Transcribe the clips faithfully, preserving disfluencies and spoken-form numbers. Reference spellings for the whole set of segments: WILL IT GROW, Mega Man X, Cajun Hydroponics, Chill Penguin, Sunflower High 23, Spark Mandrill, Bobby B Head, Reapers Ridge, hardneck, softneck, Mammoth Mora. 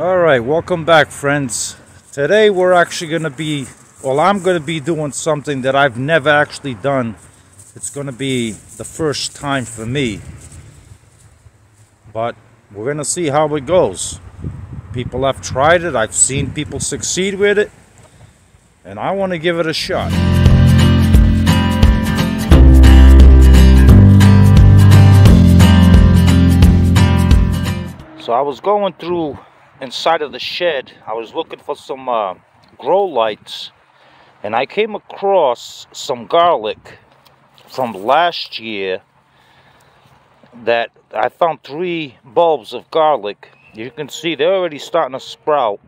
All right, welcome back, friends. Today we're actually going to be, well, I'm going to be doing something that I've never actually done. It's going to be the first time for me, but we're going to see how it goes. People have tried it, I've seen people succeed with it, and I want to give it a shot. So I was going through inside of the shed, I was looking for some uh, grow lights, and I came across some garlic from last year that I found three bulbs of garlic. You can see they're already starting to sprout.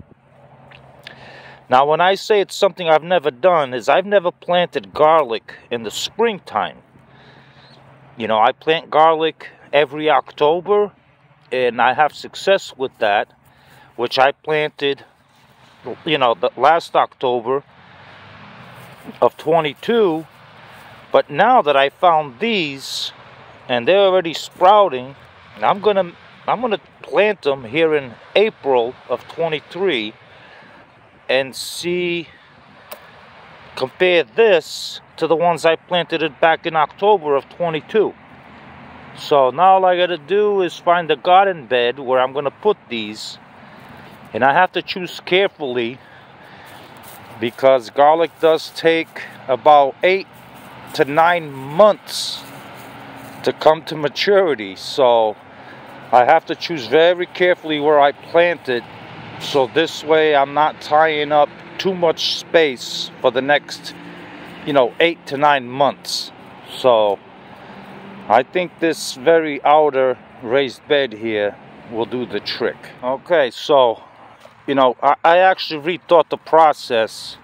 Now when I say it's something I've never done, is I've never planted garlic in the springtime. You know, I plant garlic every October, and I have success with that, which I planted, you know, the last October of twenty-two. But now that I found these, and they're already sprouting, and I'm gonna I'm gonna plant them here in April of twenty-three, and see, compare this to the ones I planted it back in October of twenty-two. So now all I gotta do is find a garden bed where I'm gonna put these. And I have to choose carefully, because garlic does take about eight to nine months to come to maturity. So I have to choose very carefully where I plant it, so this way I'm not tying up too much space for the next, you know, eight to nine months. So I think this very outer raised bed here will do the trick. Okay, so you know, I, I actually rethought the process.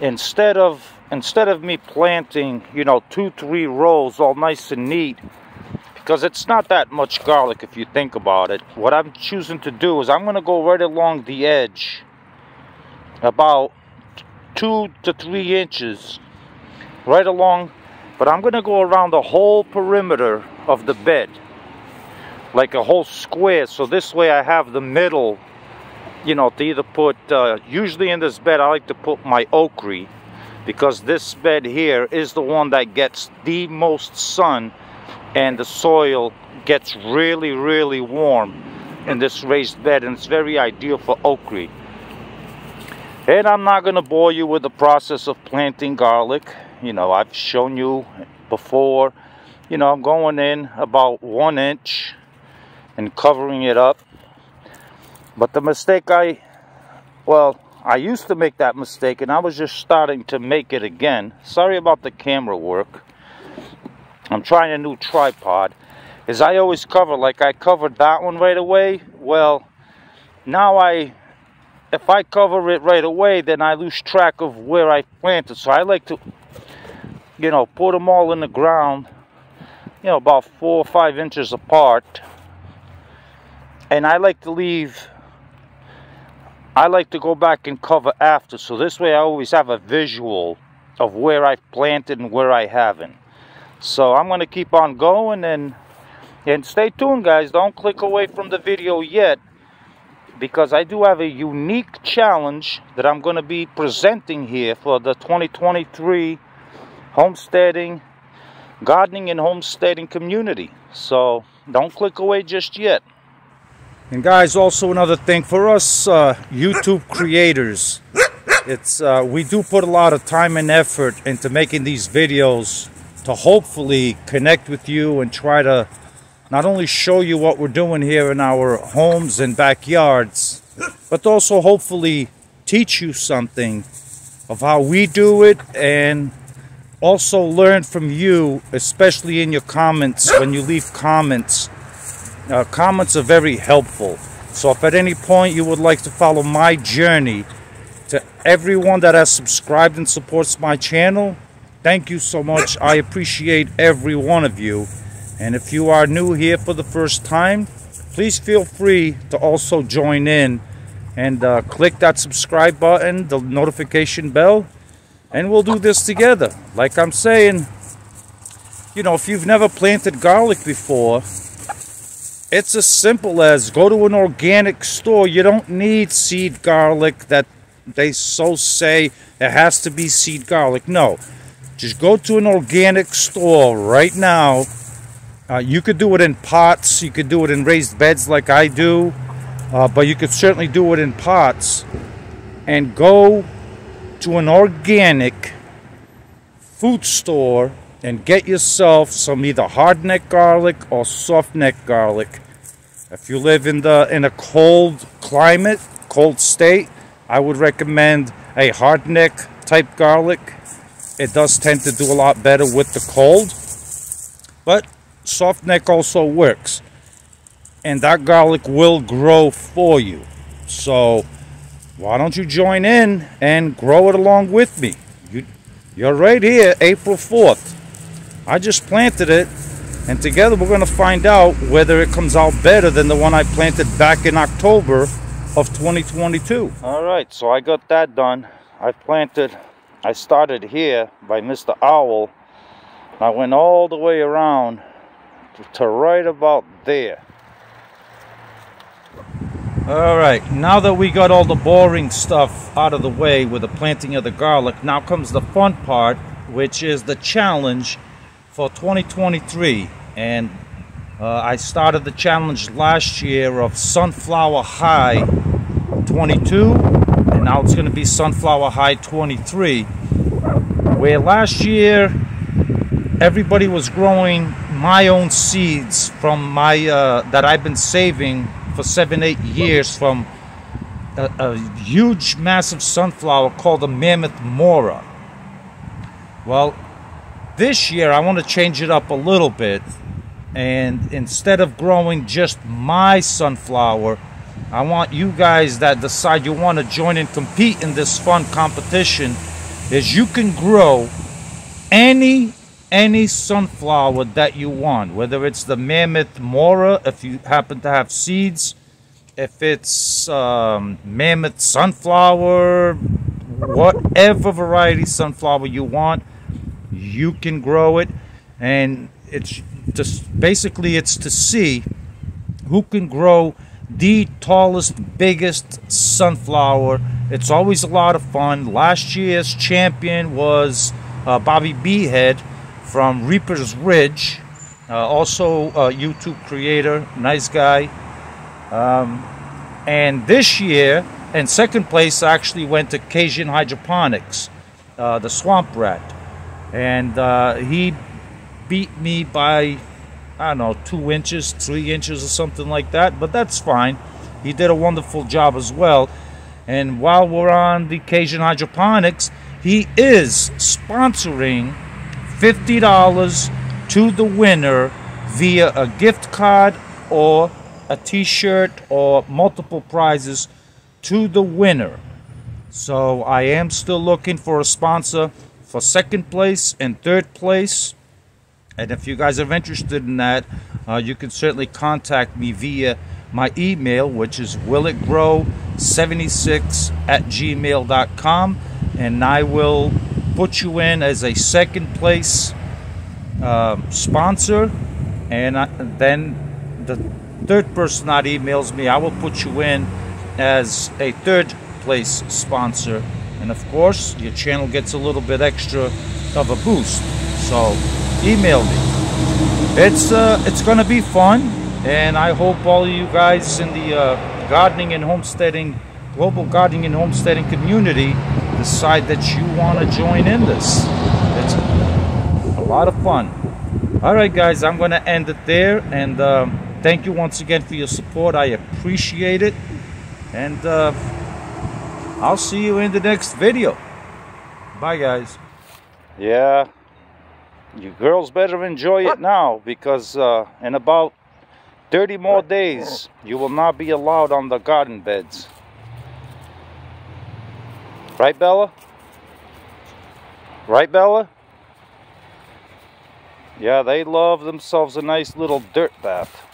Instead of instead of me planting, you know, two, three rows all nice and neat, because it's not that much garlic if you think about it, what I'm choosing to do is I'm going to go right along the edge, about two to three inches, right along, but I'm going to go around the whole perimeter of the bed, like a whole square, so this way I have the middle, you know, to either put, uh, usually in this bed I like to put my okra, because this bed here is the one that gets the most sun, and the soil gets really, really warm in this raised bed, and it's very ideal for okra. And I'm not going to bore you with the process of planting garlic. You know, I've shown you before, you know, I'm going in about one inch and covering it up. But the mistake I, well, I used to make that mistake, and I was just starting to make it again. Sorry about the camera work. I'm trying a new tripod. Is I always cover, like I covered that one right away. Well, now I, if I cover it right away, then I lose track of where I planted. So I like to, you know, put them all in the ground, you know, about four or five inches apart. And I like to leave, I like to go back and cover after, so this way I always have a visual of where I've planted and where I haven't. So I'm going to keep on going, and and stay tuned, guys. Don't click away from the video yet, because I do have a unique challenge that I'm going to be presenting here for the twenty twenty-three homesteading, gardening and homesteading community. So don't click away just yet. And guys, also another thing for us uh, YouTube creators, it's uh, we do put a lot of time and effort into making these videos to hopefully connect with you and try to not only show you what we're doing here in our homes and backyards, but also hopefully teach you something of how we do it, and also learn from you, especially in your comments. When you leave comments, Uh, comments are very helpful. So if at any point you would like to follow my journey, to everyone that has subscribed and supports my channel, thank you so much. I appreciate every one of you. And if you are new here for the first time, please feel free to also join in and uh, click that subscribe button, the notification bell, and we'll do this together. Like I'm saying, you know, if you've never planted garlic before, It's as simple as go to an organic store. You don't need seed garlic that they so say there has to be seed garlic. No, just go to an organic store right now. Uh, you could do it in pots. You could do it in raised beds like I do. Uh, but you could certainly do it in pots. And go to an organic food store and get yourself some either hardneck garlic or softneck garlic. If you live in the in a cold climate, cold state, I would recommend a hardneck type garlic. It does tend to do a lot better with the cold, but softneck also works, and that garlic will grow for you. So why don't you join in and grow it along with me? You, you're right here, April fourth. I just planted it, and together we're going to find out whether it comes out better than the one I planted back in October of twenty twenty-two. All right, so I got that done. I planted, I started here by Mister Owl, and I went all the way around to, to right about there. All right, now that we got all the boring stuff out of the way with the planting of the garlic, now comes the fun part, which is the challenge for twenty twenty-three. And uh, I started the challenge last year of Sunflower High twenty-two, and now it's going to be Sunflower High twenty-three, where last year everybody was growing my own seeds from my uh, that I've been saving for seven eight years from a, a huge massive sunflower called the Mammoth Mora. Well, this year, I want to change it up a little bit, and instead of growing just my sunflower, I want you guys that decide you want to join and compete in this fun competition, is you can grow any any sunflower that you want, whether it's the Mammoth Mora, if you happen to have seeds, if it's um, Mammoth Sunflower, whatever variety sunflower you want. You can grow it, and it's just basically it's to see who can grow the tallest, biggest sunflower. It's always a lot of fun. Last year's champion was uh, Bobby B Head from Reapers Ridge, uh, also a YouTube creator, nice guy. Um, and this year, in second place, actually went to Cajun Hydroponics, uh, the swamp rat. And uh, he beat me by, I don't know, two inches, three inches or something like that. But that's fine. He did a wonderful job as well. And while we're on the Cajun Hydroponics, he is sponsoring fifty dollars to the winner via a gift card or a t-shirt or multiple prizes to the winner. So I am still looking for a sponsor for second place and third place, and if you guys are interested in that, uh, you can certainly contact me via my email, which is will it grow seventy-six at gmail dot com, and I will put you in as a second place um, sponsor, and I, then the third person that emails me, I will put you in as a third place sponsor. And of course, your channel gets a little bit extra of a boost. So, email me. It's uh, it's going to be fun. And I hope all of you guys in the uh, gardening and homesteading, global gardening and homesteading community, decide that you want to join in this. It's a lot of fun. All right, guys, I'm going to end it there. And um, thank you once again for your support. I appreciate it. And Uh, I'll see you in the next video. Bye, guys. Yeah, you girls better enjoy it now, because uh, in about thirty more days, you will not be allowed on the garden beds. Right, Bella? Right, Bella? Yeah, they love themselves a nice little dirt bath.